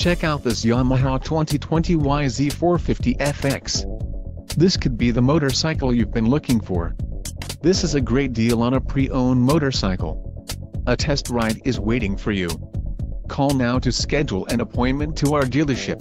Check out this Yamaha 2020 YZ450FX. This could be the motorcycle you've been looking for. This is a great deal on a pre-owned motorcycle. A test ride is waiting for you. Call now to schedule an appointment to our dealership.